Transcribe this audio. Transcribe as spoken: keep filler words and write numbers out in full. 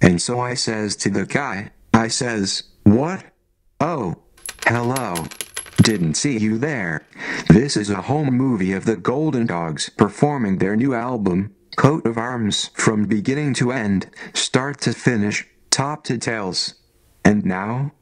And so I says to the guy, I says, what? Oh, hello. Didn't see you there. This is a home movie of the Golden Dogs performing their new album, Coat of Arms, from beginning to end, start to finish, top to tails. And now?